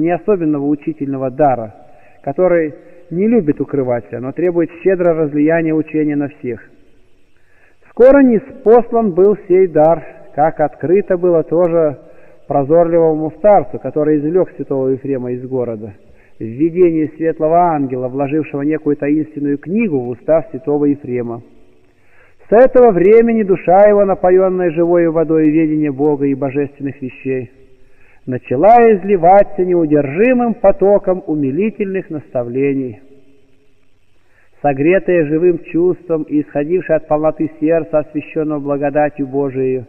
неособенного учительного дара, который не любит укрываться, но требует щедро разлияния учения на всех. Скоро ниспослан был сей дар, как открыто было тоже прозорливому старцу, который извлек святого Ефрема из города, в видении светлого ангела, вложившего некую таинственную книгу в уста святого Ефрема. С этого времени душа его, напоенная живой водой ведения Бога и божественных вещей, начала изливаться неудержимым потоком умилительных наставлений. Согретая живым чувством и исходившая от полноты сердца, освященного благодатью Божией,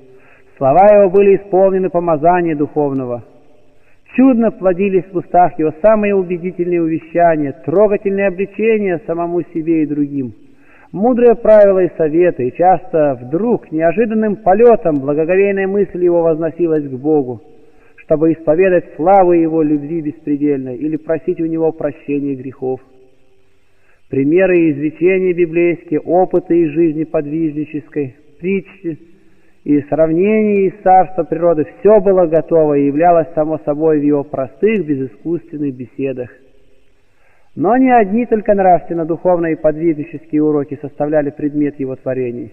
слова его были исполнены помазания духовного. Чудно плодились в устах его самые убедительные увещания, трогательные обличения самому себе и другим, мудрые правила и советы, и часто вдруг неожиданным полетом благоговейная мысль его возносилась к Богу, чтобы исповедать славу его любви беспредельной или просить у него прощения грехов. Примеры и изречения библейские, опыты из жизни подвижнической, притчи и сравнения из царства природы – все было готово и являлось само собой в его простых, безыскусственных беседах. Но не одни только нравственно-духовные и подвижнические уроки составляли предмет его творений.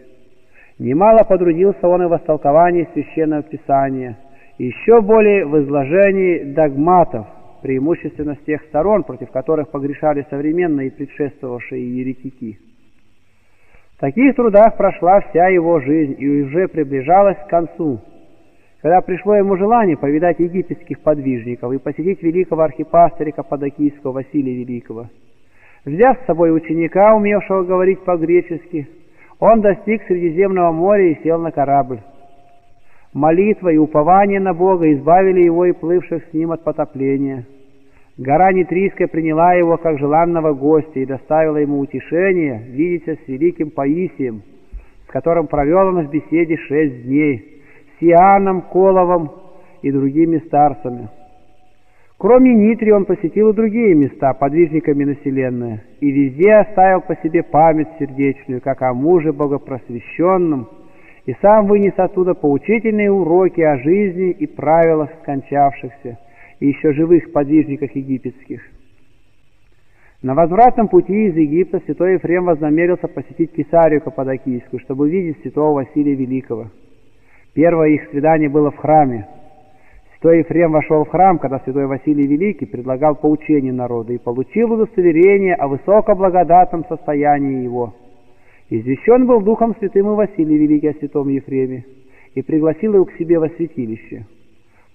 Немало потрудился он и в истолковании Священного Писания, еще более в изложении догматов, преимущественно с тех сторон, против которых погрешали современные и предшествовавшие еретики. В таких трудах прошла вся его жизнь и уже приближалась к концу, когда пришло ему желание повидать египетских подвижников и посетить великого архипастыря Каппадокийского Василия Великого. Взяв с собой ученика, умевшего говорить по-гречески, он достиг Средиземного моря и сел на корабль. Молитва и упование на Бога избавили его и плывших с ним от потопления. Гора Нитрийская приняла его как желанного гостя и доставила ему утешение видеться с великим Паисием, с которым провел он в беседе 6 дней, с Иоанном, Коловом и другими старцами. Кроме Нитри он посетил и другие места, подвижниками населенные, и везде оставил по себе память сердечную, как о муже богопросвещенном, и сам вынес оттуда поучительные уроки о жизни и правилах скончавшихся и еще живых подвижниках египетских. На возвратном пути из Египта святой Ефрем вознамерился посетить Кесарию Каппадокийскую, чтобы увидеть святого Василия Великого. Первое их свидание было в храме. Святой Ефрем вошел в храм, когда святой Василий Великий предлагал поучение народа и получил удостоверение о высокоблагодатном состоянии его. Извещен был Духом Святым и Василий Великий о святом Ефреме и пригласил его к себе во святилище.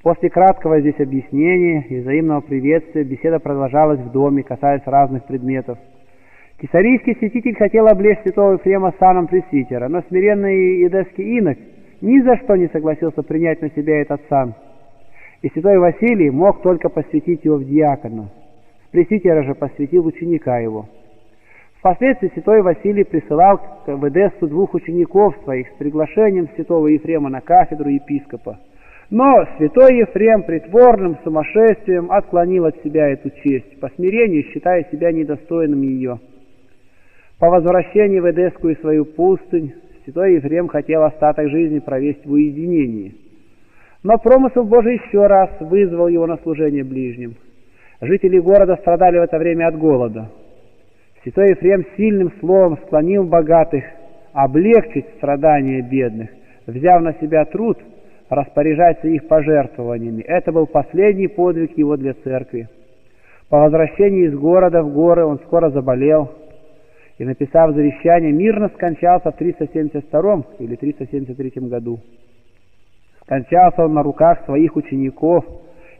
После краткого здесь объяснения и взаимного приветствия беседа продолжалась в доме, касаясь разных предметов. Кесарийский святитель хотел облечь святого Ефрема саном пресвитера, но смиренный идеский инок ни за что не согласился принять на себя этот сан, и святой Василий мог только посвятить его в диакона. С пресвитера же посвятил ученика его. Впоследствии святой Василий присылал в Эдессу 2 учеников своих с приглашением святого Ефрема на кафедру епископа. Но святой Ефрем притворным сумасшествием отклонил от себя эту честь, по смирению считая себя недостойным ее. По возвращении в Эдесскую свою пустынь святой Ефрем хотел остаток жизни провести в уединении. Но промысл Божий еще раз вызвал его на служение ближним. Жители города страдали в это время от голода. Святой Ефрем сильным словом склонил богатых облегчить страдания бедных, взяв на себя труд распоряжаться их пожертвованиями. Это был последний подвиг его для церкви. По возвращении из города в горы он скоро заболел и, написав завещание, мирно скончался в 372 или 373 году. Скончался он на руках своих учеников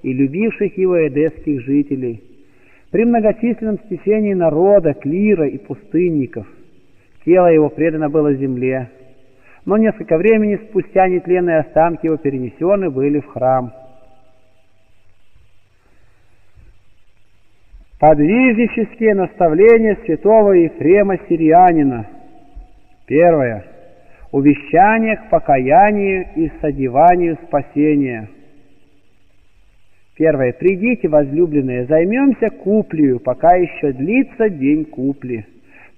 и любивших его эдесских жителей, при многочисленном стечении народа, клира и пустынников. Тело его предано было земле, но несколько времени спустя нетленные останки его перенесены были в храм. Подвижнические наставления святого Ефрема Сирианина. Первое. Увещание к покаянию и содеванию спасения. Первое. Придите, возлюбленные, займемся куплею, пока еще длится день купли.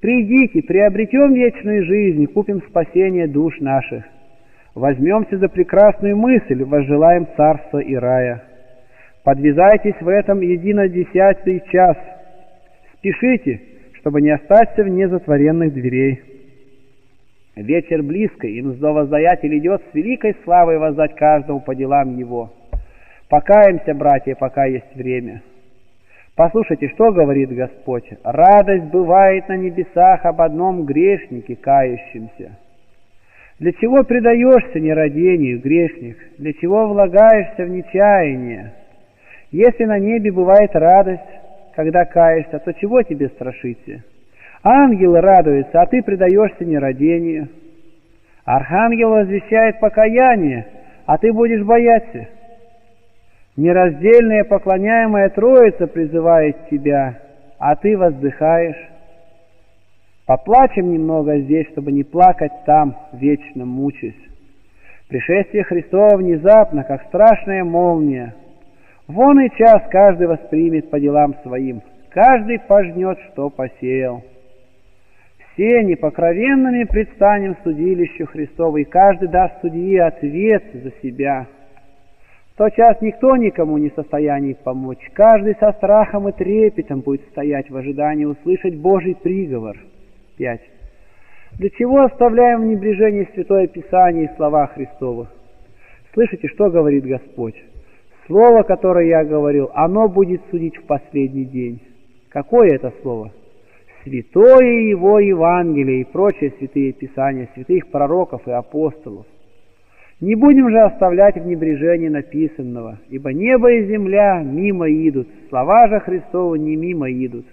Придите, приобретем вечную жизнь, купим спасение душ наших. Возьмемся за прекрасную мысль, возжелаем царства и рая. Подвязайтесь в этом единодесятый час. Спешите, чтобы не остаться вне затворенных дверей. Вечер близко, и мздовоздаятель идет с великой славой воздать каждому по делам его. Покаемся, братья, пока есть время. Послушайте, что говорит Господь. Радость бывает на небесах об одном грешнике, кающемся. Для чего предаешься нерадению, грешник? Для чего влагаешься в нечаяние? Если на небе бывает радость, когда каешься, то чего тебе страшиться? Ангелы радуются, а ты предаешься нерадению. Архангел возвещает покаяние, а ты будешь бояться. Нераздельная поклоняемая Троица призывает тебя, а ты воздыхаешь. Поплачем немного здесь, чтобы не плакать там, вечно мучаясь. Пришествие Христова внезапно, как страшная молния. Вон и час каждый воспримет по делам своим, каждый пожнет, что посеял. Все непокровенными предстанем судилищу Христову, и каждый даст судье ответ за себя. В тот час никто никому не в состоянии помочь. Каждый со страхом и трепетом будет стоять в ожидании услышать Божий приговор. 5. Для чего оставляем в небрежении Святое Писание и слова Христовы? Слышите, что говорит Господь? Слово, которое я говорил, оно будет судить в последний день. Какое это слово? Святое его Евангелие и прочие святые писания, святых пророков и апостолов. Не будем же оставлять в небрежении написанного, ибо небо и земля мимо идут, слова же Христова не мимо идут.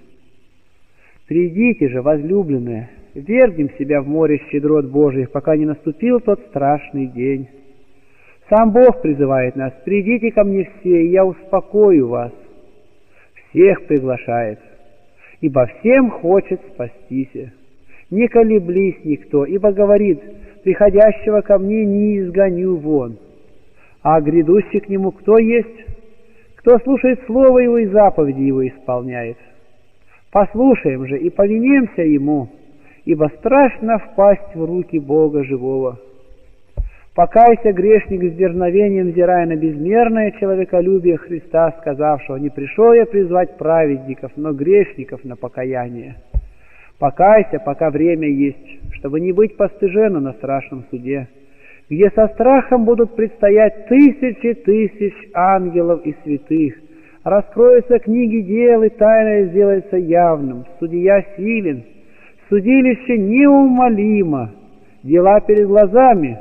Придите же, возлюбленные, ввергнем себя в море щедрот Божьих, пока не наступил тот страшный день. Сам Бог призывает нас, придите ко мне все, и я успокою вас. Всех приглашает, ибо всем хочет спастися. Не колеблись никто, ибо говорит, приходящего ко мне не изгоню вон. А грядущий к нему кто есть? Кто слушает слово его и заповеди его исполняет. Послушаем же и повинемся ему, ибо страшно впасть в руки Бога живого. Покайся, грешник, с дерзновением взирая на безмерное человеколюбие Христа, сказавшего, не пришел я призвать праведников, но грешников на покаяние. Покайся, пока время есть, чтобы не быть постыжену на страшном суде, где со страхом будут предстоять тысячи тысяч ангелов и святых. Раскроются книги дел, и тайное сделается явным. Судья силен, судилище неумолимо, дела перед глазами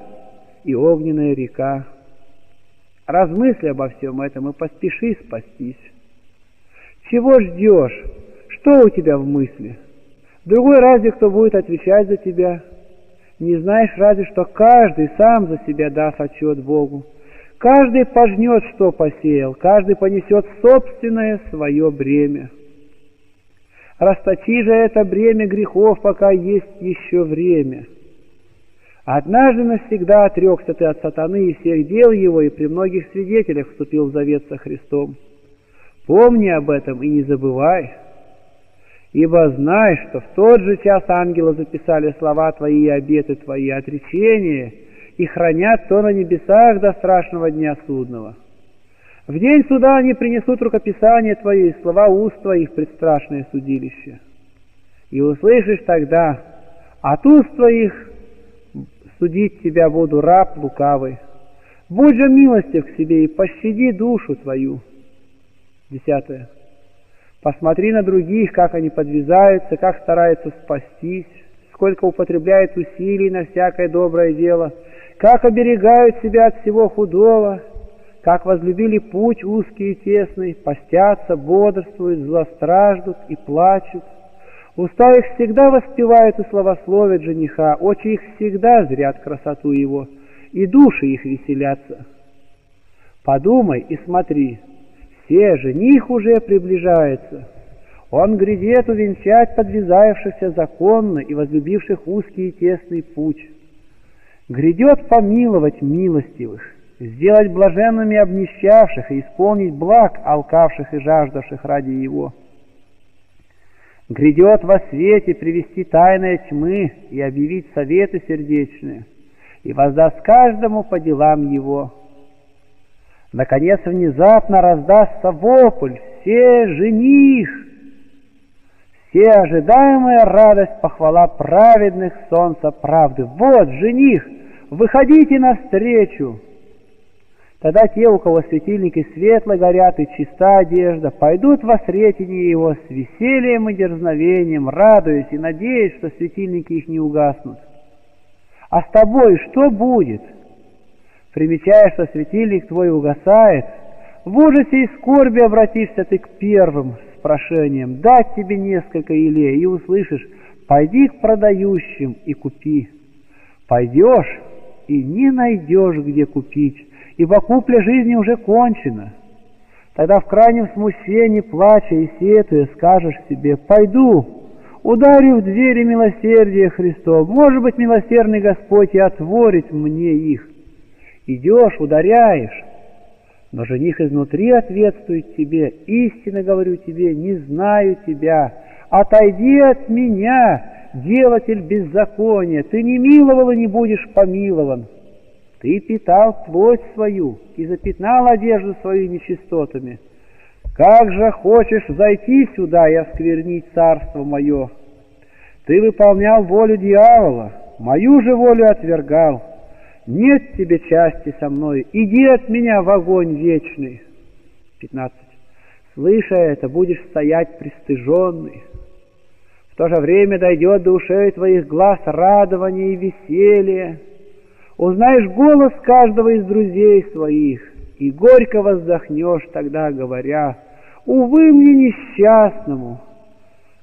и огненная река. Размысли обо всем этом и поспеши спастись. Чего ждешь? Что у тебя в мысли? Другой разве кто будет отвечать за тебя? Не знаешь разве что каждый сам за себя даст отчет Богу. Каждый пожнет, что посеял, каждый понесет собственное свое бремя. Расточи же это бремя грехов, пока есть еще время. Однажды навсегда отрекся ты от сатаны и всех дел его, и при многих свидетелях вступил в завет со Христом. Помни об этом и не забывай, ибо знай, что в тот же час ангелы записали слова твои и обеты твои, отречения, и хранят то на небесах до страшного дня судного. В день суда они принесут рукописание твое и слова уст твоих в предстрашное судилище. И услышишь тогда, от уст твоих судить тебя буду, раб лукавый. Будь же милостив к себе и пощади душу твою. 10. Посмотри на других, как они подвязаются, как стараются спастись, сколько употребляют усилий на всякое доброе дело, как оберегают себя от всего худого, как возлюбили путь узкий и тесный, постятся, бодрствуют, злостраждут и плачут. Уста их всегда воспевают и славословят жениха, очи их всегда зрят красоту его, и души их веселятся. Подумай и смотри, все жених уже приближается. Он грядет увенчать подвязавшихся законно и возлюбивших узкий и тесный путь. Грядет помиловать милостивых, сделать блаженными обнищавших и исполнить благ алкавших и жаждавших ради его. Грядет во свете привести тайные тьмы и объявить советы сердечные, и воздаст каждому по делам его. Наконец внезапно раздастся вопль: «Все жених!» Все ожидаемая радость, похвала праведных, солнца правды. «Вот жених! Выходите навстречу!» Тогда те, у кого светильники светло горят и чиста одежда, пойдут во сретение его с весельем и дерзновением, радуясь и надеясь, что светильники их не угаснут. А с тобой что будет? Примечая, что светильник твой угасает, в ужасе и скорби обратишься ты к первым с прошением дать тебе несколько елей, и услышишь: «Пойди к продающим и купи». Пойдешь и не найдешь, где купить, ибо купля жизни уже кончена. Тогда в крайнем смущении, плача и сетуя, скажешь себе: «Пойду, ударив в двери милосердия Христова, может быть, милосердный Господь и отворит мне их». Идешь, ударяешь, но жених изнутри ответствует тебе: «Истинно говорю тебе, не знаю тебя, отойди от меня, делатель беззакония, ты не миловал и не будешь помилован. Ты питал плоть свою и запятнал одежду свою нечистотами. Как же хочешь зайти сюда и осквернить царство мое? Ты выполнял волю дьявола, мою же волю отвергал. Нет тебе части со мною, иди от меня в огонь вечный». 15. Слыша это, будешь стоять пристыженный. В то же время дойдет до ушей твоих глаз радование и веселье. Узнаешь голос каждого из друзей своих, и горько воздохнешь тогда, говоря: «Увы мне несчастному!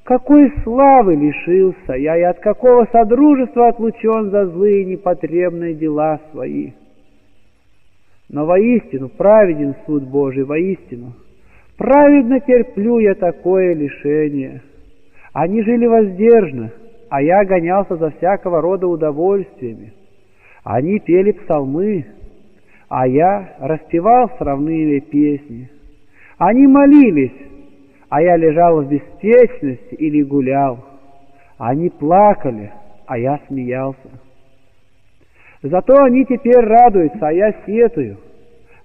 Какой славы лишился я, и от какого содружества отлучен за злые и непотребные дела свои!» Но воистину праведен суд Божий, воистину! Праведно терплю я такое лишение! Они жили воздержно, а я гонялся за всякого рода удовольствиями. Они пели псалмы, а я распевал срамные песни. Они молились, а я лежал в беспечности или гулял. Они плакали, а я смеялся. Зато они теперь радуются, а я сетую.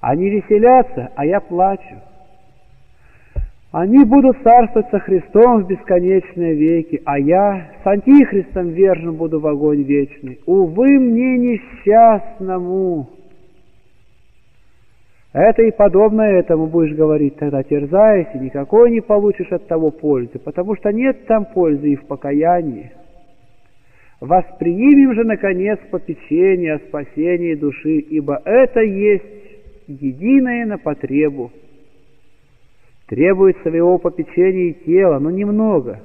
Они веселятся, а я плачу. Они будут царствовать со Христом в бесконечные веки, а я с Антихристом вержен буду в огонь вечный. Увы мне несчастному! Это и подобно этому будешь говорить тогда, терзаясь, и никакой не получишь от того пользы, потому что нет там пользы и в покаянии. Воспринимем же, наконец, попечение о спасении души, ибо это есть единое на потребу. Требует своего попечения и тела, но немного.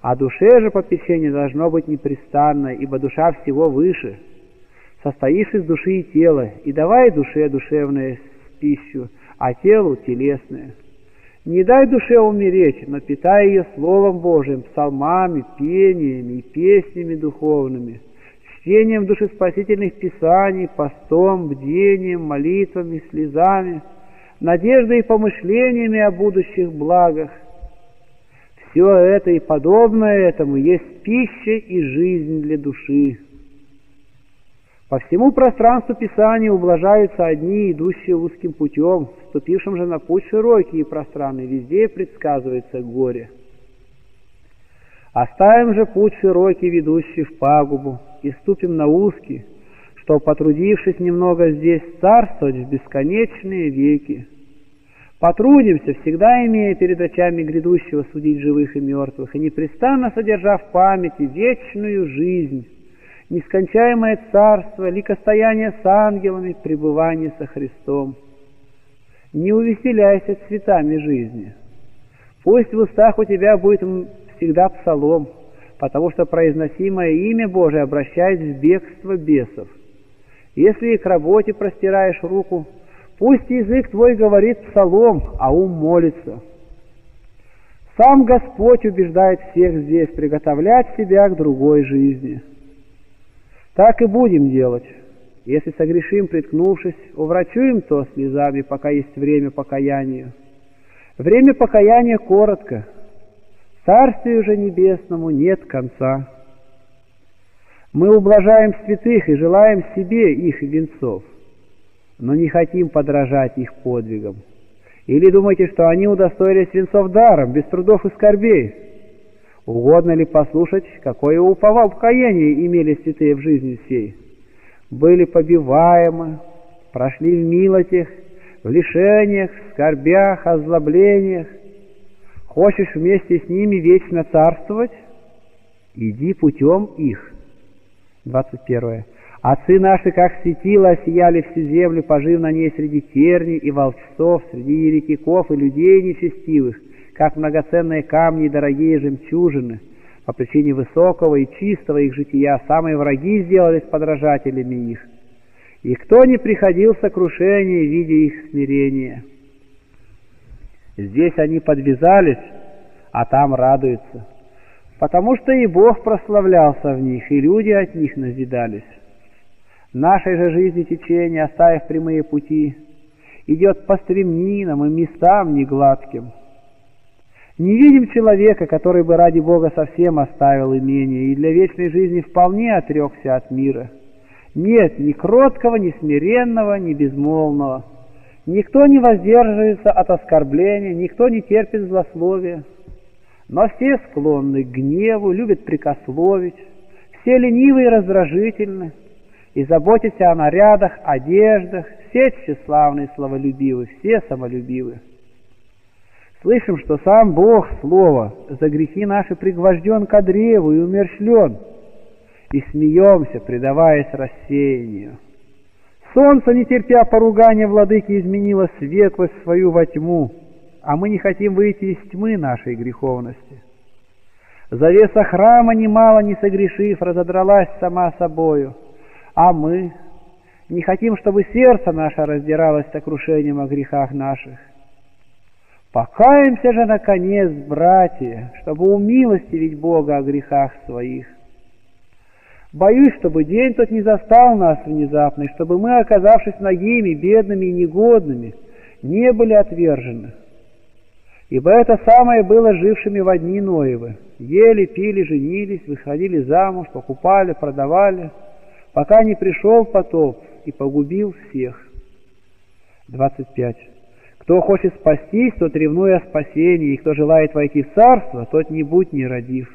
А душе же попечение должно быть непрестанное, ибо душа всего выше. Состоишь из души и тела, и давай душе душевное пищу, а телу телесное. Не дай душе умереть, но питай ее Словом Божиим, псалмами, пениями и песнями духовными, чтением душеспасительных писаний, постом, бдением, молитвами, слезами, надеждой и помышлениями о будущих благах. Все это и подобное этому есть пища и жизнь для души. По всему пространству Писания ублажаются одни, идущие узким путем, вступившим же на путь широкий и пространный, везде предсказывается горе. Оставим же путь широкий, ведущий в пагубу, и ступим на узкий, что, потрудившись немного здесь, царствовать в бесконечные веки. Потрудимся, всегда имея перед очами грядущего судить живых и мертвых, и непрестанно содержа в памяти вечную жизнь, нескончаемое царство, ликостояние с ангелами, пребывание со Христом. Не увеселяйся цветами жизни. Пусть в устах у тебя будет всегда псалом, потому что произносимое имя Божие обращает в бегство бесов. Если и к работе простираешь руку, пусть язык твой говорит псалом, а ум молится. Сам Господь убеждает всех здесь приготовлять себя к другой жизни. Так и будем делать. Если согрешим, приткнувшись, уврачуем то слезами, пока есть время покаяния. Время покаяния коротко. Царствию же небесному нет конца. Мы ублажаем святых и желаем себе их венцов. но не хотим подражать их подвигам. Или думаете, что они удостоились венцов даром, без трудов и скорбей? Угодно ли послушать, какое упование имели святые в жизни сей? Были побиваемы, прошли в милостях, в лишениях, в скорбях, озлоблениях. Хочешь вместе с ними вечно царствовать? Иди путем их. 21. Отцы наши, как светило, сияли всю землю, пожив на ней среди терни и волчцов, среди еретиков и людей нечестивых, как многоценные камни и дорогие жемчужины. По причине высокого и чистого их жития самые враги сделались подражателями их. И кто не приходил в сокрушение, видя их смирение? Здесь они подвязались, а там радуются, потому что и Бог прославлялся в них, и люди от них назидались. Нашей же жизни течение, оставив прямые пути, идет по стремнинам и местам негладким. Не видим человека, который бы ради Бога совсем оставил имение и для вечной жизни вполне отрекся от мира. Нет ни кроткого, ни смиренного, ни безмолвного. Никто не воздерживается от оскорбления, никто не терпит злословия. Но все склонны к гневу, любят прикословить, все ленивы и раздражительны, и заботятся о нарядах, одеждах, все тщеславны и славолюбивы, все самолюбивы. Слышим, что сам Бог, Слово, за грехи наши пригвожден ко древу и умерщвлен, и смеемся, предаваясь рассеянию. Солнце, не терпя поругания владыки, изменило светлость свою во тьму, а мы не хотим выйти из тьмы нашей греховности. Завеса храма, немало не согрешив, разодралась сама собою, а мы не хотим, чтобы сердце наше раздиралось сокрушением о грехах наших. Покаемся же, наконец, братья, чтобы умилостивить Бога о грехах своих. Боюсь, чтобы день тот не застал нас внезапно, и чтобы мы, оказавшись нагими, бедными и негодными, не были отвержены. Ибо это самое было жившими во дни Ноевы. Ели, пили, женились, выходили замуж, покупали, продавали, пока не пришел потоп и погубил всех. 25. Кто хочет спастись, тот, ревнуя о спасении, и кто желает войти в царство, тот не будь нерадив.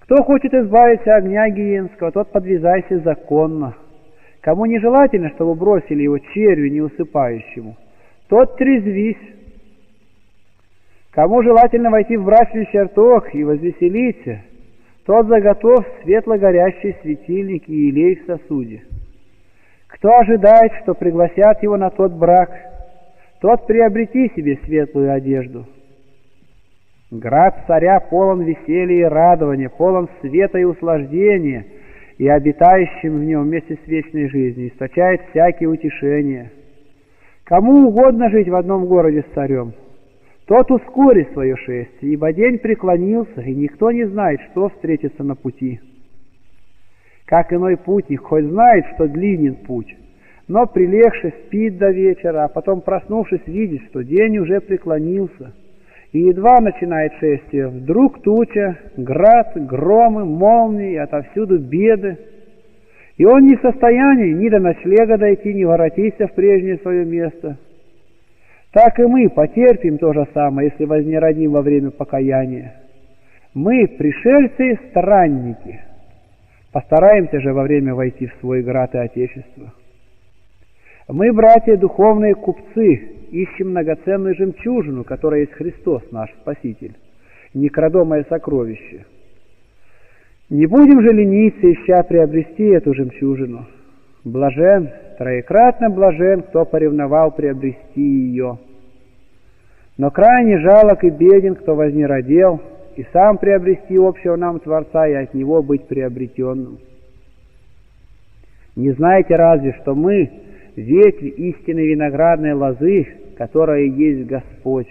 Кто хочет избавиться от огня гиенского, тот подвязайся законно. Кому нежелательно, чтобы бросили его червю неусыпающему, тот трезвись. Кому желательно войти в брачный чертог и возвеселиться, тот заготовь светло-горящий светильник и елей в сосуде. Кто ожидает, что пригласят его на тот брак, тот приобрети себе светлую одежду. Град царя полон веселья и радования, полон света и услаждения, и обитающим в нем вместе с вечной жизнью источает всякие утешения. Кому угодно жить в одном городе с царем, тот ускори свое шествие, ибо день преклонился, и никто не знает, что встретится на пути. Как иной путник хоть знает, что длинен путь, но прилегший спит до вечера, а потом, проснувшись, видит, что день уже преклонился. И едва начинает шествие, вдруг туча, град, громы, молнии, отовсюду беды. И он не в состоянии ни до ночлега дойти, ни воротиться в прежнее свое место. Так и мы потерпим то же самое, если вознеродим во время покаяния. Мы пришельцы и странники. Постараемся же во время войти в свой град и отечество. Мы, братья, духовные купцы, ищем многоценную жемчужину, которая есть Христос наш Спаситель, некрадомое сокровище. Не будем же лениться, ища приобрести эту жемчужину. Блажен, троекратно блажен, кто поревновал приобрести ее. Но крайне жалок и беден, кто вознеродел, и сам приобрести общего нам Творца, и от Него быть приобретенным. Не знаете разве, что мы ветви истинной виноградной лозы, которая есть Господь.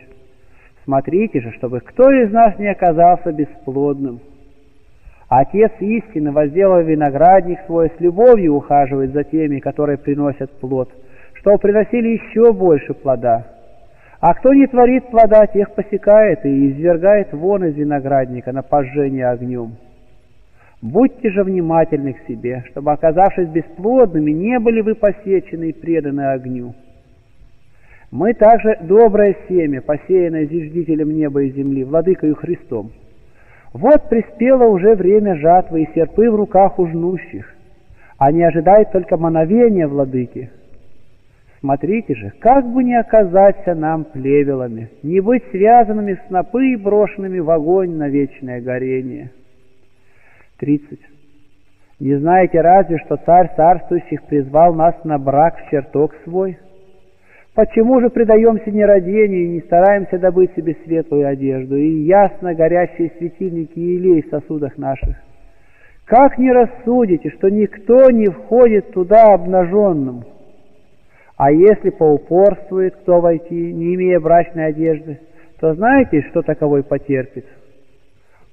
Смотрите же, чтобы кто из нас не оказался бесплодным. Отец истины, возделав виноградник свой, с любовью ухаживает за теми, которые приносят плод, что приносили еще больше плода. А кто не творит плода, тех посекает и извергает вон из виноградника на пожжение огнем. Будьте же внимательны к себе, чтобы, оказавшись бесплодными, не были вы посечены и преданы огню. Мы также доброе семя, посеянное зиждителем неба и земли, владыкою Христом. Вот приспело уже время жатвы, и серпы в руках у жнущих. Они ожидают только мановения владыки. Смотрите же, как бы не оказаться нам плевелами, не быть связанными в снопы и брошенными в огонь на вечное горение. 30. Не знаете разве, что Царь Царствующих призвал нас на брак в чертог свой? Почему же предаемся нерадению и не стараемся добыть себе светлую одежду и ясно горящие светильники елей в сосудах наших? Как не рассудите, что никто не входит туда обнаженным? А если поупорствует, кто войти, не имея брачной одежды, то знаете, что таковой потерпит?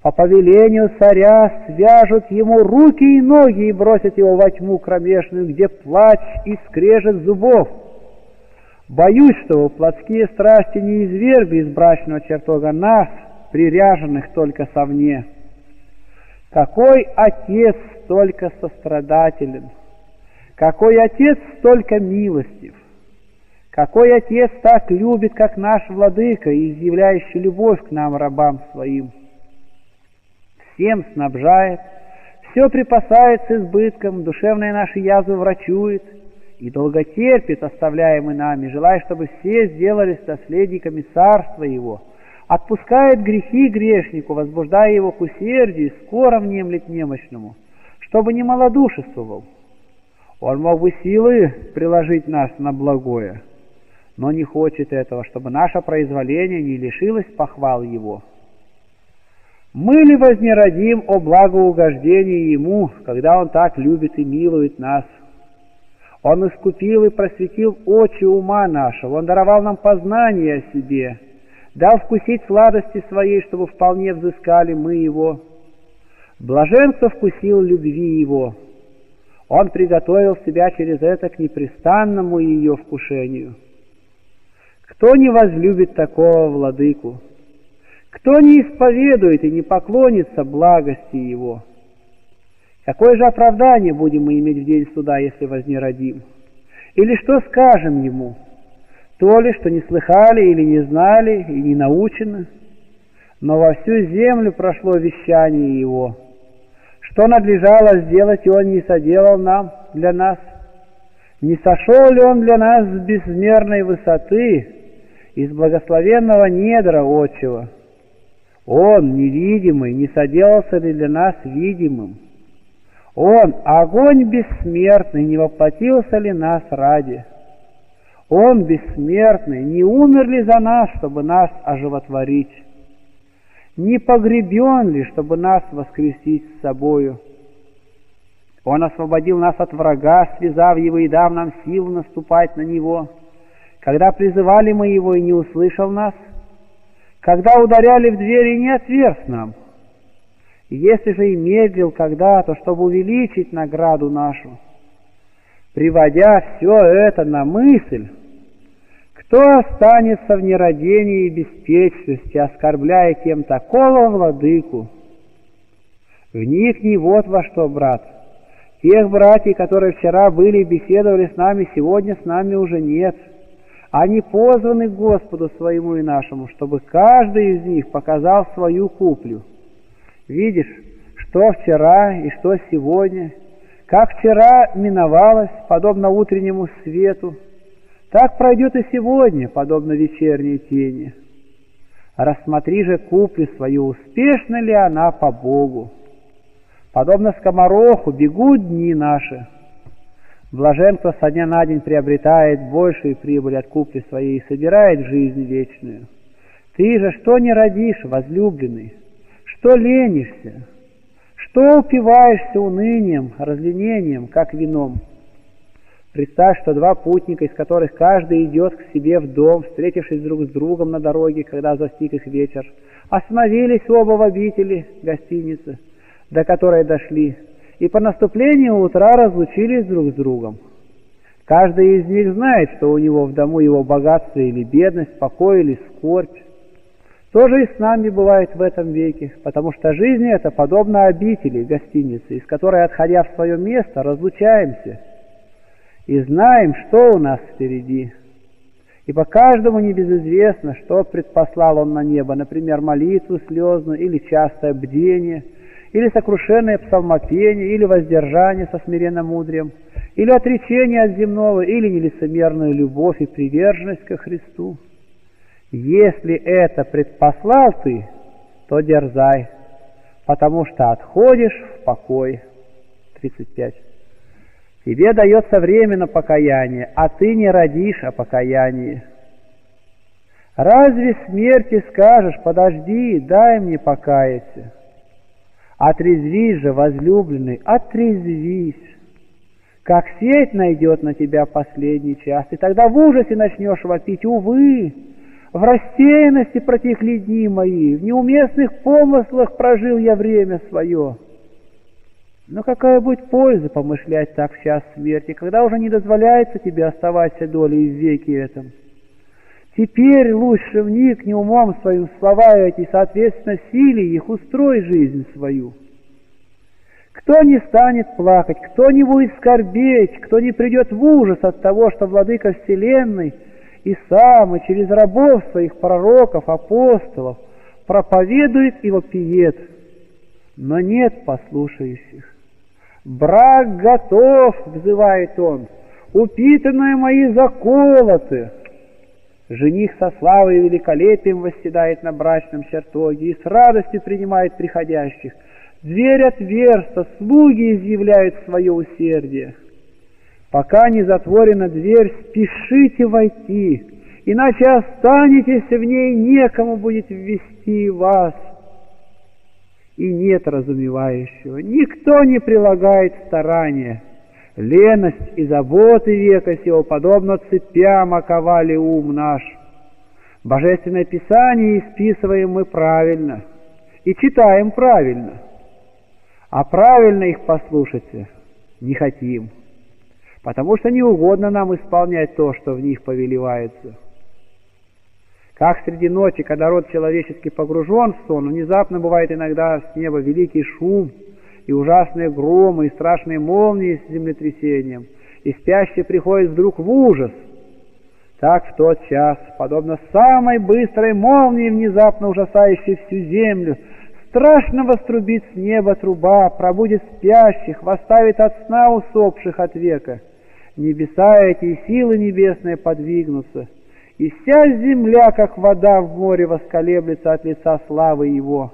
По повелению царя свяжут ему руки и ноги и бросят его во тьму кромешную, где плач и скрежет зубов. Боюсь, что вы плотские страсти не извергли из брачного чертога нас, приряженных только совне. Какой отец только сострадателен, какой отец столько милостив, какой отец так любит, как наш владыка, изъявляющий любовь к нам, рабам своим. Всем снабжает, все припасает с избытком, душевные наши язвы врачует, и долго терпит оставляемый нами, желая, чтобы все сделались наследниками царства его, отпускает грехи грешнику, возбуждая его к усердию, скоро внемлет немощному, чтобы не малодушествовал. Он мог бы силы приложить нас на благое, но не хочет этого, чтобы наше произволение не лишилось похвал его. Мы ли возненавидим о благоугождении ему, когда он так любит и милует нас? Он искупил и просветил очи ума нашего, он даровал нам познание о себе, дал вкусить сладости своей, чтобы вполне взыскали мы его. Блажен, кто вкусил любви его. Он приготовил себя через это к непрестанному ее вкушению. Кто не возлюбит такого владыку? Кто не исповедует и не поклонится благости его? Какое же оправдание будем мы иметь в день суда, если возненавидим? Или что скажем ему? То ли, что не слыхали или не знали и не научены, но во всю землю прошло вещание его. Что надлежало сделать, и он не соделал нам для нас? Не сошел ли он для нас с безмерной высоты, из благословенного недра отчего? Он, невидимый, не соделался ли для нас видимым? Он, огонь бессмертный, не воплотился ли нас ради? Он, бессмертный, не умер ли за нас, чтобы нас оживотворить? Не погребен ли, чтобы нас воскресить с собою? Он освободил нас от врага, связав его и дав нам силу наступать на него. Когда призывали мы его и не услышал нас, когда ударяли в двери, не отверз нам. Если же и медлил когда-то, чтобы увеличить награду нашу, приводя все это на мысль, кто останется в нерадении и беспечности, оскорбляя тем такого владыку? Вникни вот во что, брат. Тех братьев, которые вчера были и беседовали с нами, сегодня с нами уже нет. Они позваны Господу своему и нашему, чтобы каждый из них показал свою куплю. Видишь, что вчера и что сегодня, как вчера миновалось, подобно утреннему свету, так пройдет и сегодня, подобно вечерней тени. Рассмотри же куплю свою, успешна ли она по Богу. Подобно скомороху бегут дни наши. Блажен, кто со дня на день приобретает большую прибыль от купли своей и собирает жизнь вечную. Ты же что не родишь, возлюбленный, что ленишься, что упиваешься унынием, разленением, как вином. Представь, что два путника, из которых каждый идет к себе в дом, встретившись друг с другом на дороге, когда застиг их вечер, остановились оба в обители гостиницы, до которой дошли, и по наступлению утра разлучились друг с другом. Каждый из них знает, что у него в дому его богатство или бедность, покой или скорбь. То же и с нами бывает в этом веке, потому что жизнь эта подобна обители, гостинице, из которой, отходя в свое место, разлучаемся и знаем, что у нас впереди. Ибо каждому небезызвестно, что предпослал он на небо, например, молитву слезную, или частое бдение, или сокрушенное псалмопение, или воздержание со смиренномудрием, или отречение от земного, или нелицемерную любовь и приверженность ко Христу. Если это предпослал ты, то дерзай, потому что отходишь в покой. 35. Тебе дается время на покаяние, а ты не родишь о покаянии. Разве смерти скажешь: подожди, дай мне покаяться? Отрезвись же, возлюбленный, отрезвись. Как сеть найдет на тебя последний час, и тогда в ужасе начнешь вопить: увы! В рассеянности протекли дни мои, в неуместных помыслах прожил я время свое. Но какая будет польза помышлять так в час смерти, когда уже не дозволяется тебе оставаться долей в веке этом? Теперь лучше вникни умом своим в слова эти, соответственно, силе их устрой жизнь свою. Кто не станет плакать, кто не будет скорбеть, кто не придет в ужас от того, что Владыка Вселенной и сам, и через рабов своих пророков, апостолов, проповедует и вопиет, но нет послушающих. «Брак готов!» — взывает он. «Упитанные мои заколоты!» Жених со славой и великолепием восседает на брачном чертоге и с радостью принимает приходящих. Дверь отверста, слуги изъявляют свое усердие. Пока не затворена дверь, спешите войти, иначе останетесь в ней, некому будет ввести вас. И нет разумевающего, никто не прилагает старания. Леность и заботы века сего, подобно цепям, оковали ум наш. Божественное Писание исписываем мы правильно и читаем правильно, а правильно их послушаться не хотим, потому что не угодно нам исполнять то, что в них повелевается. Как среди ночи, когда род человеческий погружен в сон, внезапно бывает иногда с неба великий шум, и ужасные громы, и страшные молнии с землетрясением, и спящий приходит вдруг в ужас. Так в тот час, подобно самой быстрой молнии, внезапно ужасающей всю землю, страшно вострубит с неба труба, пробудет спящих, восставит от сна усопших от века. Небеса эти и силы небесные подвигнутся, и вся земля, как вода в море, восколеблется от лица славы Его,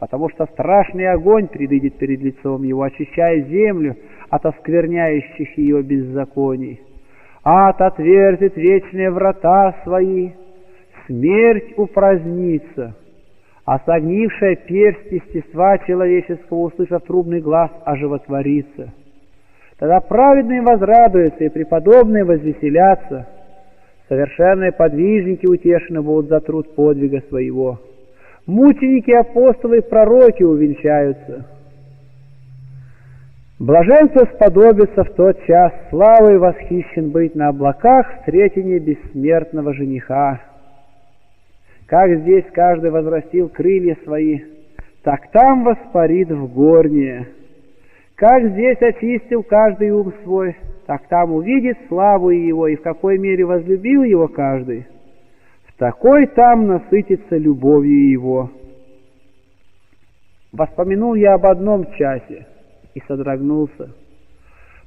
потому что страшный огонь предыдет перед лицом Его, очищая землю от оскверняющих ее беззаконий. Ад отверзит вечные врата свои, смерть упразднится, а согнившая персть естества человеческого, услышав трубный глаз, оживотворится. Тогда праведные возрадуются и преподобные возвеселятся, совершенные подвижники утешены будут за труд подвига своего. Мученики, апостолы и пророки увенчаются. Блаженство сподобится в тот час, славой восхищен быть на облаках встретения бессмертного жениха. Как здесь каждый возрастил крылья свои, так там воспарит в горние. Как здесь очистил каждый ум свой, так там увидит славу его, и в какой мере возлюбил его каждый, в такой там насытится любовью его. Воспомянул я об одном часе и содрогнулся.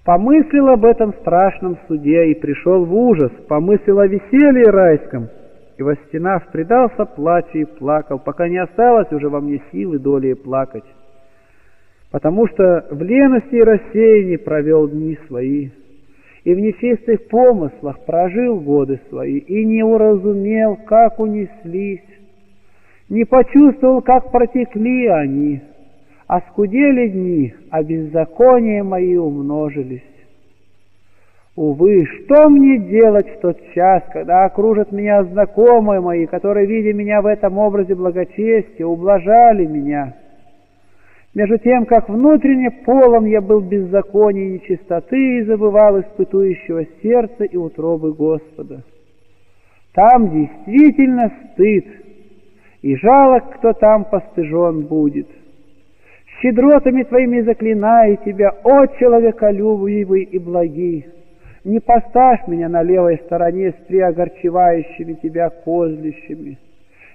Помыслил об этом страшном суде и пришел в ужас, помыслил о веселье райском, и, восстенав, предался плачу и плакал, пока не осталось уже во мне силы долее плакать, потому что в лености и рассеянии провел дни свои, и в нечистых помыслах прожил годы свои, и не уразумел, как унеслись, не почувствовал, как протекли они, оскудели дни, а беззакония мои умножились. Увы, что мне делать в тот час, когда окружат меня знакомые мои, которые, видя меня в этом образе благочестия, ублажали меня? Между тем, как внутренне полон я был беззакония и нечистоты, и забывал испытующего сердца и утробы Господа. Там действительно стыд, и жалок, кто там постыжен будет. Щедротами твоими заклинаю тебя, о человеколюбивый и благий, не поставь меня на левой стороне с приогорчевающими тебя козлищами.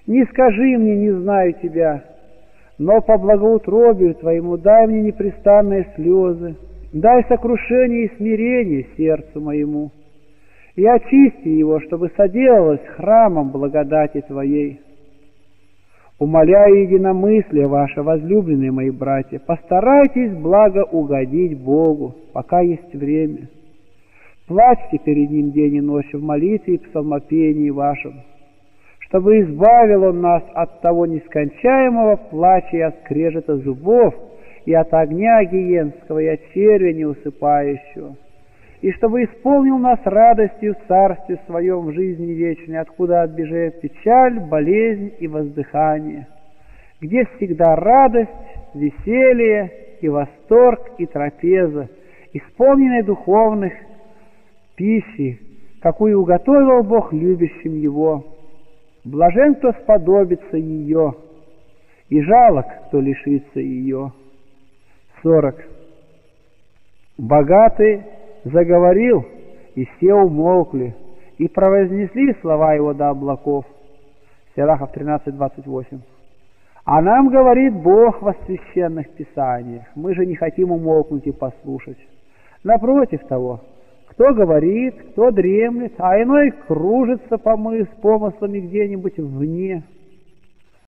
Не скажи мне, не знаю тебя, но по благоутробию твоему дай мне непрестанные слезы, дай сокрушение и смирение сердцу моему, и очисти его, чтобы соделалось храмом благодати твоей. Умоляю единомыслие ваше, возлюбленные мои братья, постарайтесь благо угодить Богу, пока есть время. Плачьте перед Ним день и ночь в молитве и псалмопении вашем, чтобы избавил Он нас от того нескончаемого плача и от скрежета зубов, и от огня гиенского, и от червя неусыпающего, и чтобы исполнил нас радостью в Царстве Своем в жизни вечной, откуда отбежит печаль, болезнь и воздыхание, где всегда радость, веселье и восторг, и трапеза, исполненная духовных пищи, какую уготовил Бог любящим Его. Блажен, кто сподобится ее, и жалок, кто лишится ее. 40. Богатый заговорил, и все умолкли, и провознесли слова его до облаков. Сирахов 13:28. А нам говорит Бог во священных писаниях, мы же не хотим умолкнуть и послушать. Напротив того, кто говорит, кто дремлет, а иной кружится помыслами где-нибудь вне.